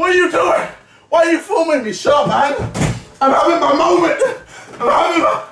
What are you doing? Why are you filming me? Shut up, man. I'm having my moment. I'm having my...